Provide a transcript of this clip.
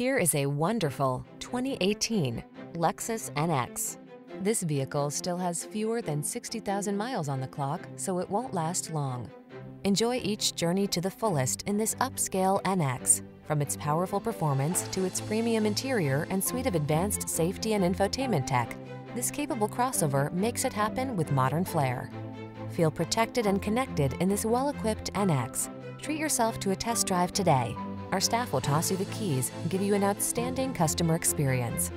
Here is a wonderful 2018 Lexus NX. This vehicle still has fewer than 60,000 miles on the clock, so it won't last long. Enjoy each journey to the fullest in this upscale NX, from its powerful performance to its premium interior and suite of advanced safety and infotainment tech. This capable crossover makes it happen with modern flair. Feel protected and connected in this well-equipped NX. Treat yourself to a test drive today. Our staff will toss you the keys and give you an outstanding customer experience.